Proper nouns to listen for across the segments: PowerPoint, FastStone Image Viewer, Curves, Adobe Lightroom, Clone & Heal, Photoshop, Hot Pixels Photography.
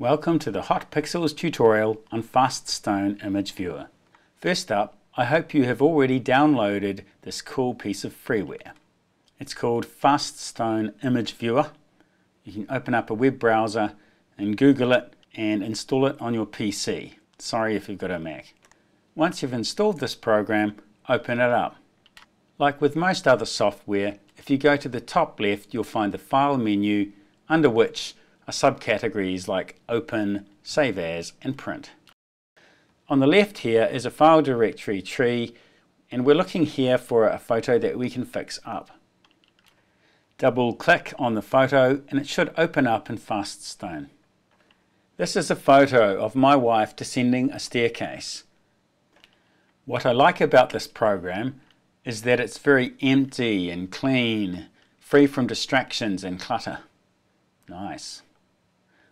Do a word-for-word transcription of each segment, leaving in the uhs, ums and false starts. Welcome to the Hot Pixels tutorial on FastStone Image Viewer. First up, I hope you have already downloaded this cool piece of freeware. It's called FastStone Image Viewer. You can open up a web browser and Google it and install it on your P C. Sorry if you've got a Mac. Once you've installed this program, open it up. Like with most other software, if you go to the top left, you'll find the File menu, under which are subcategories like Open, Save As, and Print. On the left here is a file directory tree, and we're looking here for a photo that we can fix up. Double click on the photo and it should open up in FastStone. This is a photo of my wife descending a staircase. What I like about this program is that it's very empty and clean, free from distractions and clutter. Nice.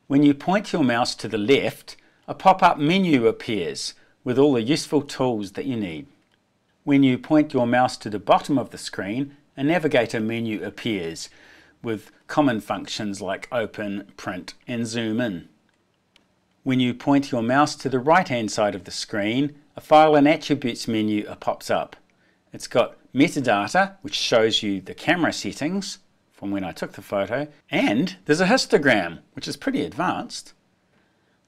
When you point your mouse to the left, a pop-up menu appears with all the useful tools that you need. When you point your mouse to the bottom of the screen, a navigator menu appears with common functions like open, print, and zoom in. When you point your mouse to the right-hand side of the screen, a File and Attributes menu pops up. It's got metadata, which shows you the camera settings from when I took the photo, and there's a histogram, which is pretty advanced.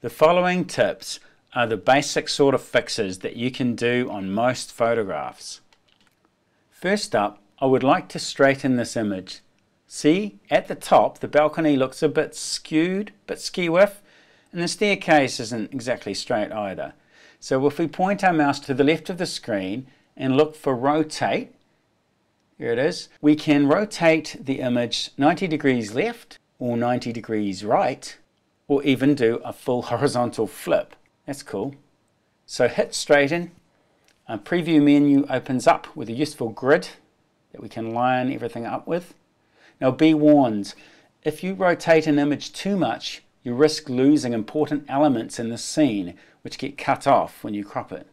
The following tips are the basic sort of fixes that you can do on most photographs. First up, I would like to straighten this image. See, at the top the balcony looks a bit skewed, a bit ski-whiff, and the staircase isn't exactly straight either. So if we point our mouse to the left of the screen and look for rotate, here it is, we can rotate the image ninety degrees left or ninety degrees right, or even do a full horizontal flip. That's cool. So hit straighten, a preview menu opens up with a useful grid that we can line everything up with. Now be warned, if you rotate an image too much, you risk losing important elements in the scene which get cut off when you crop it.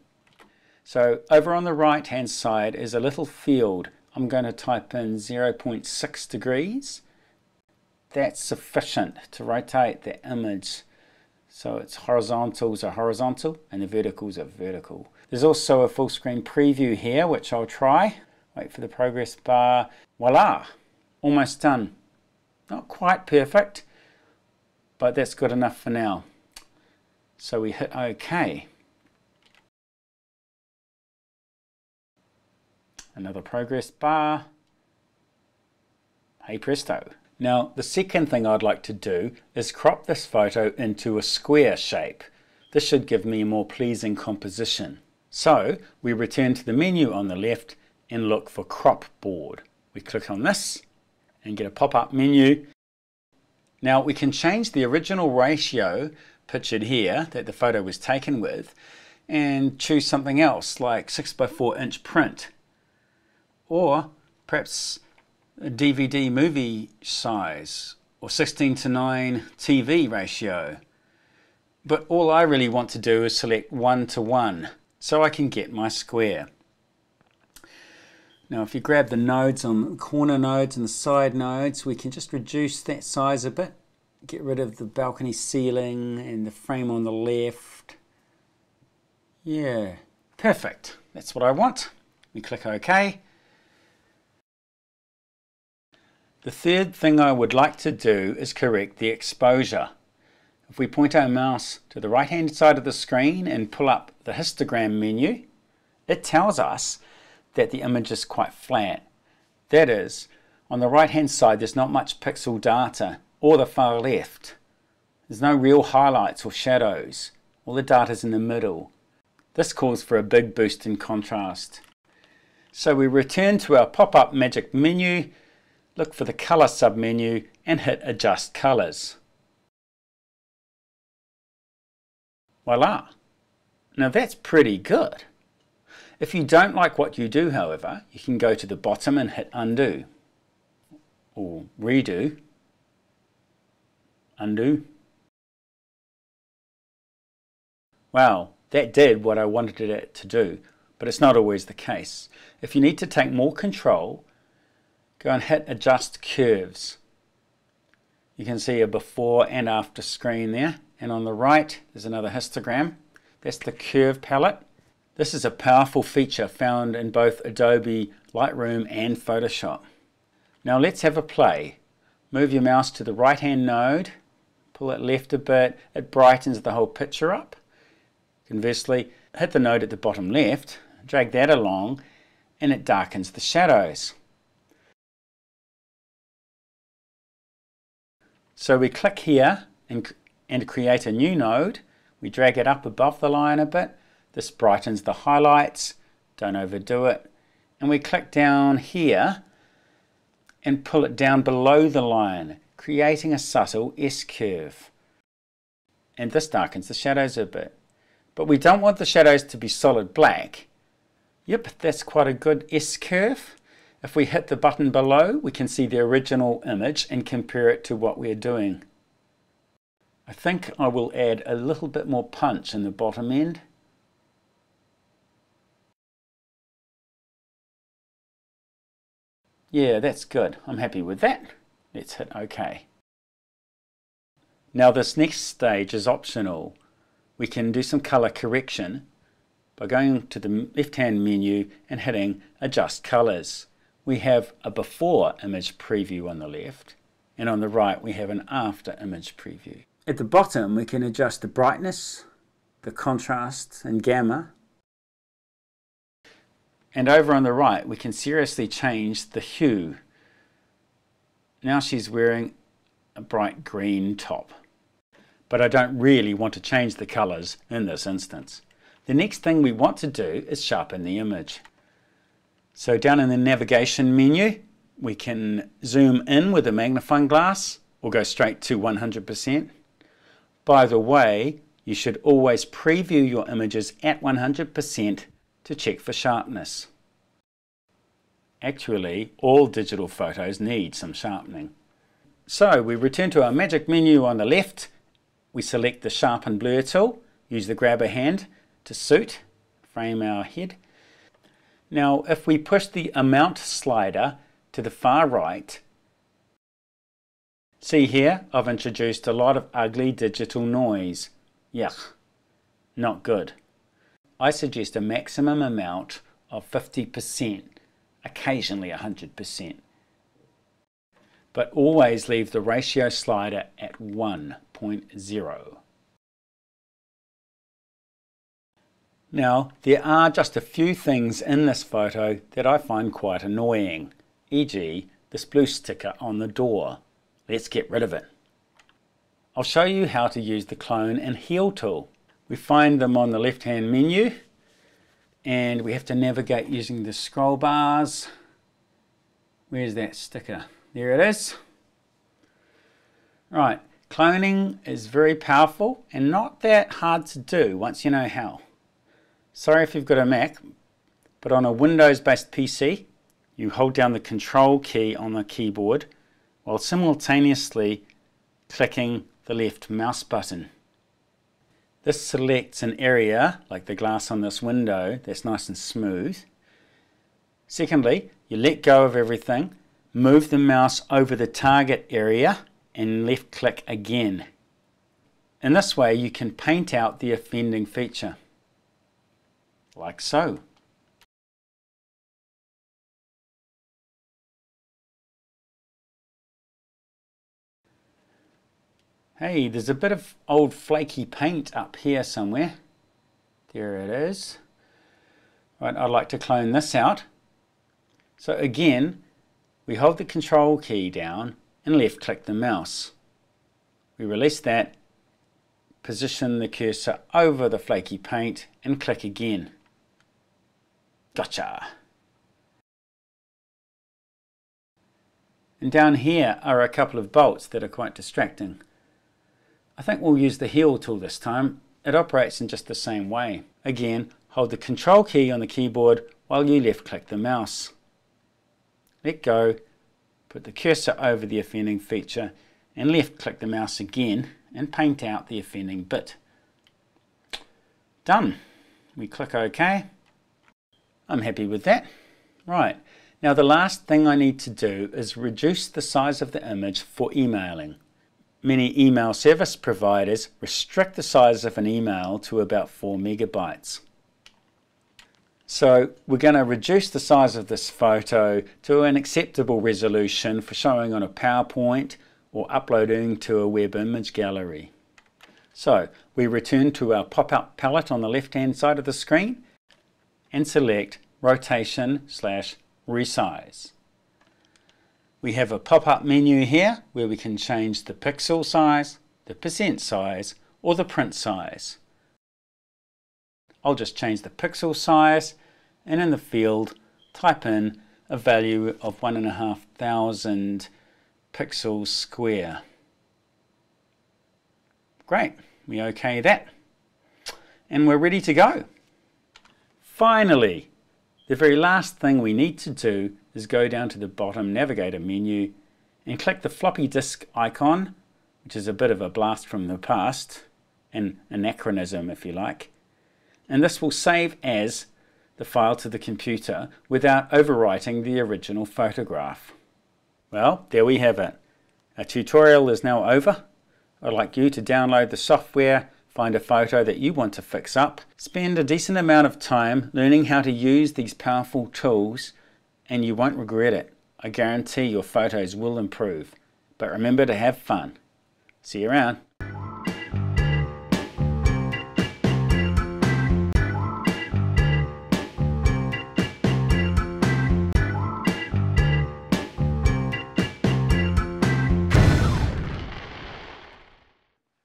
So over on the right hand side is a little field. I'm going to type in zero point six degrees. That's sufficient to rotate the image so its horizontals are horizontal and the verticals are vertical. There's also a full screen preview here which I'll try. Wait for the progress bar. Voila! Almost done. Not quite perfect, but that's good enough for now. So we hit OK. Another progress bar. Hey presto. Now the second thing I'd like to do is crop this photo into a square shape. This should give me a more pleasing composition. So we return to the menu on the left and look for Crop Board. We click on this and get a pop-up menu. Now we can change the original ratio pictured here that the photo was taken with and choose something else like six by four inch print, or perhaps a D V D movie size or sixteen to nine T V ratio. But all I really want to do is select one to one so I can get my square. Now if you grab the nodes on the corner nodes and the side nodes, we can just reduce that size a bit. Get rid of the balcony ceiling and the frame on the left. Yeah, perfect. That's what I want. We click OK. The third thing I would like to do is correct the exposure. If we point our mouse to the right hand side of the screen and pull up the histogram menu, it tells us that the image is quite flat. That is, on the right hand side there's not much pixel data, or the far left. There's no real highlights or shadows. All the data's in the middle. This calls for a big boost in contrast. So we return to our pop-up magic menu, look for the Color submenu and hit Adjust Colors. Voila! Now that's pretty good. If you don't like what you do, however, you can go to the bottom and hit Undo, or Redo, Undo. Wow, that did what I wanted it to do, but it's not always the case. If you need to take more control, go and hit Adjust Curves. You can see a before and after screen there, and on the right there's another histogram. That's the curve palette. This is a powerful feature found in both Adobe Lightroom and Photoshop. Now let's have a play. Move your mouse to the right hand node, pull it left a bit, it brightens the whole picture up. Conversely, hit the node at the bottom left, drag that along, and it darkens the shadows. So we click here and, and create a new node. We drag it up above the line a bit. This brightens the highlights, don't overdo it. And we click down here and pull it down below the line, creating a subtle S-curve. And this darkens the shadows a bit. But we don't want the shadows to be solid black. Yep, that's quite a good S-curve. If we hit the button below, we can see the original image and compare it to what we're doing. I think I will add a little bit more punch in the bottom end. Yeah, that's good. I'm happy with that. Let's hit OK. Now this next stage is optional. We can do some color correction by going to the left-hand menu and hitting Adjust Colors. We have a before image preview on the left, and on the right we have an after image preview. At the bottom we can adjust the brightness, the contrast and gamma. And over on the right we can seriously change the hue. Now she's wearing a bright green top. But I don't really want to change the colors in this instance. The next thing we want to do is sharpen the image. So down in the navigation menu, we can zoom in with a magnifying glass or go straight to one hundred percent. By the way, you should always preview your images at one hundred percent to check for sharpness. Actually, all digital photos need some sharpening. So we return to our magic menu on the left. We select the Sharpen Blur tool, use the grabber hand to suit, frame our head. Now if we push the amount slider to the far right, see here I've introduced a lot of ugly digital noise. Yuck, not good. I suggest a maximum amount of fifty percent, occasionally one hundred percent. But always leave the ratio slider at one point zero. Now, there are just a few things in this photo that I find quite annoying, for example this blue sticker on the door. Let's get rid of it. I'll show you how to use the Clone and Heal tool. We find them on the left-hand menu and we have to navigate using the scroll bars. Where's that sticker? There it is. Right, cloning is very powerful and not that hard to do once you know how. Sorry if you've got a Mac, but on a Windows-based P C, you hold down the Control key on the keyboard while simultaneously clicking the left mouse button. This selects an area, like the glass on this window, that's nice and smooth. Secondly, you let go of everything, move the mouse over the target area, and left-click again. In this way, you can paint out the offending feature. Like so. Hey, there's a bit of old flaky paint up here somewhere. There it is. Right, I'd like to clone this out. So again, we hold the Control key down and left click the mouse. We release that, position the cursor over the flaky paint and click again. Gotcha! And down here are a couple of bolts that are quite distracting. I think we'll use the Heal tool this time. It operates in just the same way. Again, hold the Control key on the keyboard while you left click the mouse. Let go, put the cursor over the offending feature and left click the mouse again and paint out the offending bit. Done. We click OK. I'm happy with that. Right, now the last thing I need to do is reduce the size of the image for emailing. Many email service providers restrict the size of an email to about four megabytes. So we're going to reduce the size of this photo to an acceptable resolution for showing on a PowerPoint or uploading to a web image gallery. So we return to our pop-up palette on the left-hand side of the screen and select Rotation slash Resize. We have a pop-up menu here where we can change the pixel size, the percent size, or the print size. I'll just change the pixel size, and in the field type in a value of one and a half thousand pixels square. Great, we OK that, and we're ready to go. Finally, the very last thing we need to do is go down to the bottom navigator menu and click the floppy disk icon, which is a bit of a blast from the past, an anachronism if you like. And this will save as the file to the computer without overwriting the original photograph. Well, there we have it. Our tutorial is now over. I'd like you to download the software, find a photo that you want to fix up, spend a decent amount of time learning how to use these powerful tools, and you won't regret it. I guarantee your photos will improve. But remember to have fun. See you around.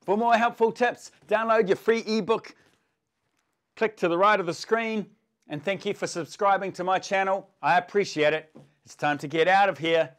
For more helpful tips, download your free ebook, click to the right of the screen, and thank you for subscribing to my channel. I appreciate it. It's time to get out of here.